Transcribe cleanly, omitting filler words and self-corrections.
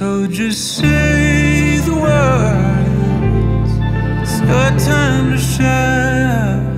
So just say the words. It's your time to shine.